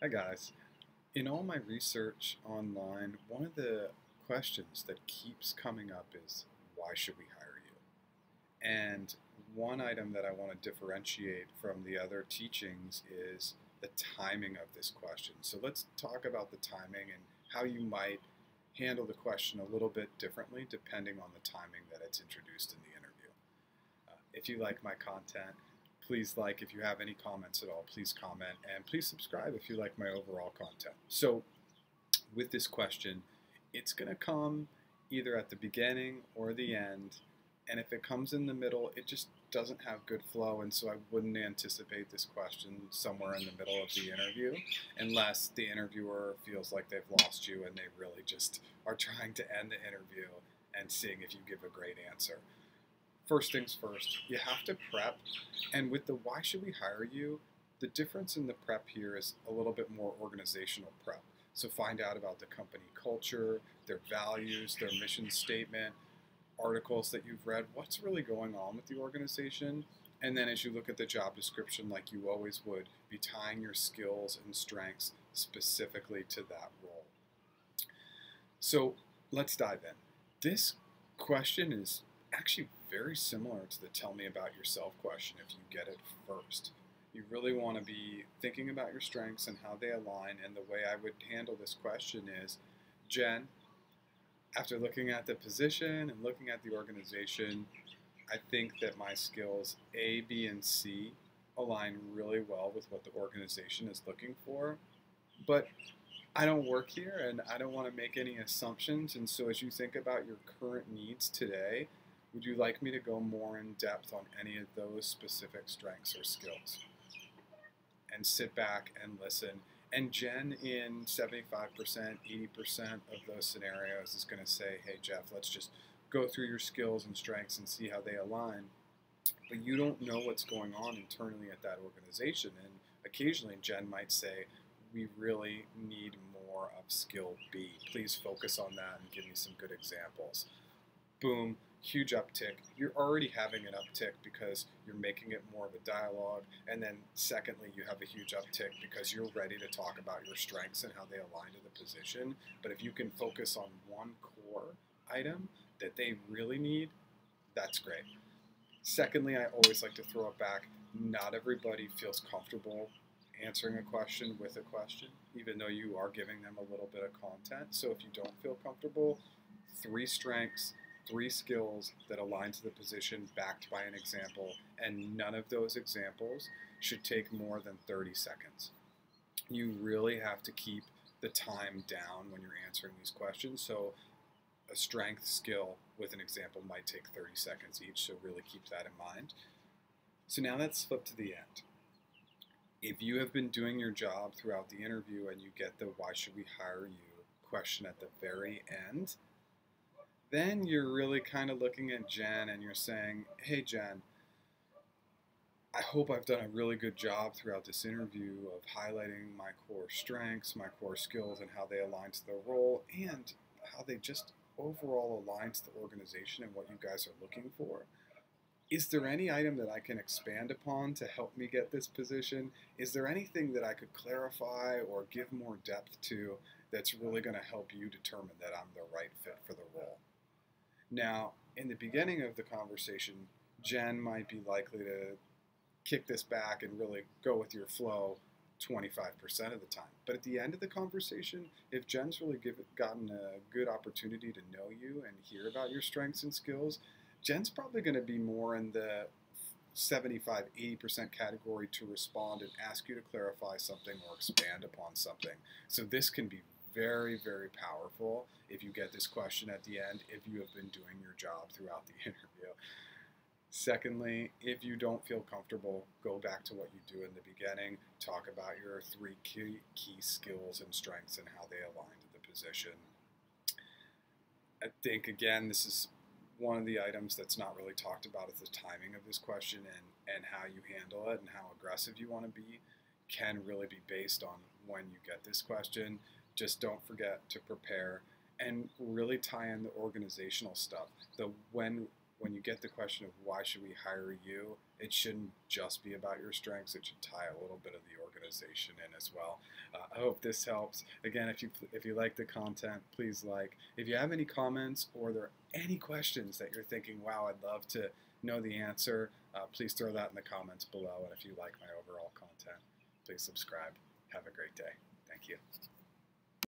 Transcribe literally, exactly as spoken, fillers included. Hi guys. In all my research online, one of the questions that keeps coming up is, why should we hire you? And one item that I want to differentiate from the other teachings is the timing of this question. So let's talk about the timing and how you might handle the question a little bit differently depending on the timing that it's introduced in the interview. Uh, if you like my content, please like. If you have any comments at all, please comment, and please subscribe if you like my overall content. So with this question, it's going to come either at the beginning or the end, and if it comes in the middle, it just doesn't have good flow, and so I wouldn't anticipate this question somewhere in the middle of the interview unless the interviewer feels like they've lost you and they really just are trying to end the interview and seeing if you give a great answer. First things first, you have to prep, and with the why should we hire you, the difference in the prep here is a little bit more organizational prep. So find out about the company culture, their values, their mission statement, articles that you've read, what's really going on with the organization, and then as you look at the job description, like you always would, be tying your skills and strengths specifically to that role. So let's dive in. This question is actually very similar to the tell me about yourself question if you get it first. You really want to be thinking about your strengths and how they align, and the way I would handle this question is, Jen, after looking at the position and looking at the organization, I think that my skills A, B, and C align really well with what the organization is looking for, but I don't work here and I don't want to make any assumptions, and so as you think about your current needs today, would you like me to go more in depth on any of those specific strengths or skills? And sit back and listen. And Jen, in seventy-five percent, eighty percent of those scenarios, is going to say, hey, Jeff, let's just go through your skills and strengths and see how they align. But you don't know what's going on internally at that organization. And occasionally, Jen might say, we really need more of skill B. Please focus on that and give me some good examples. Boom. Huge uptick. You're already having an uptick because you're making it more of a dialogue, and then secondly, you have a huge uptick because you're ready to talk about your strengths and how they align to the position. But if you can focus on one core item that they really need, that's great. Secondly, I always like to throw it back. Not everybody feels comfortable answering a question with a question, even though you are giving them a little bit of content. So if you don't feel comfortable, three strengths, three skills that align to the position backed by an example, and none of those examples should take more than thirty seconds. You really have to keep the time down when you're answering these questions, so a strength skill with an example might take thirty seconds each, so really keep that in mind. So now let's flip to the end. If you have been doing your job throughout the interview and you get the why should we hire you question at the very end, then you're really kind of looking at Jen and you're saying, hey Jen, I hope I've done a really good job throughout this interview of highlighting my core strengths, my core skills, and how they align to the role, and how they just overall align to the organization and what you guys are looking for. Is there any item that I can expand upon to help me get this position? Is there anything that I could clarify or give more depth to that's really going to help you determine that I'm the right fit for the role? Now, in the beginning of the conversation, Jen might be likely to kick this back and really go with your flow twenty-five percent of the time. But at the end of the conversation, if Jen's really give, gotten a good opportunity to know you and hear about your strengths and skills, Jen's probably going to be more in the seventy-five, eighty percent category to respond and ask you to clarify something or expand upon something. So this can be very, very powerful if you get this question at the end, if you have been doing your job throughout the interview. Secondly, if you don't feel comfortable, go back to what you do in the beginning. Talk about your three key, key skills and strengths and how they align to the position. I think, again, this is one of the items that's not really talked about is the timing of this question, and, and how you handle it and how aggressive you want to be can really be based on when you get this question. Just don't forget to prepare and really tie in the organizational stuff. The when when you get the question of why should we hire you, it shouldn't just be about your strengths. It should tie a little bit of the organization in as well. Uh, I hope this helps. Again, if you if you like the content, please like. If you have any comments or there are any questions that you're thinking, wow, I'd love to know the answer, uh, please throw that in the comments below. And if you like my overall content, please subscribe. Have a great day. Thank you.